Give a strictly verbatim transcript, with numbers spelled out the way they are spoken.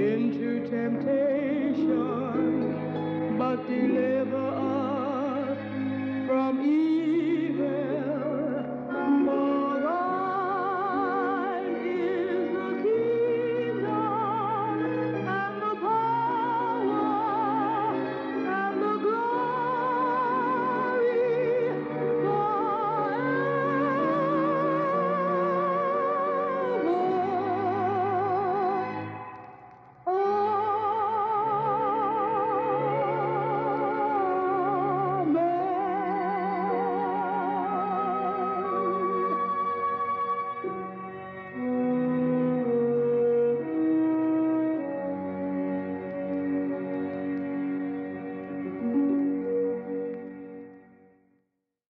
Into temptation, but deliver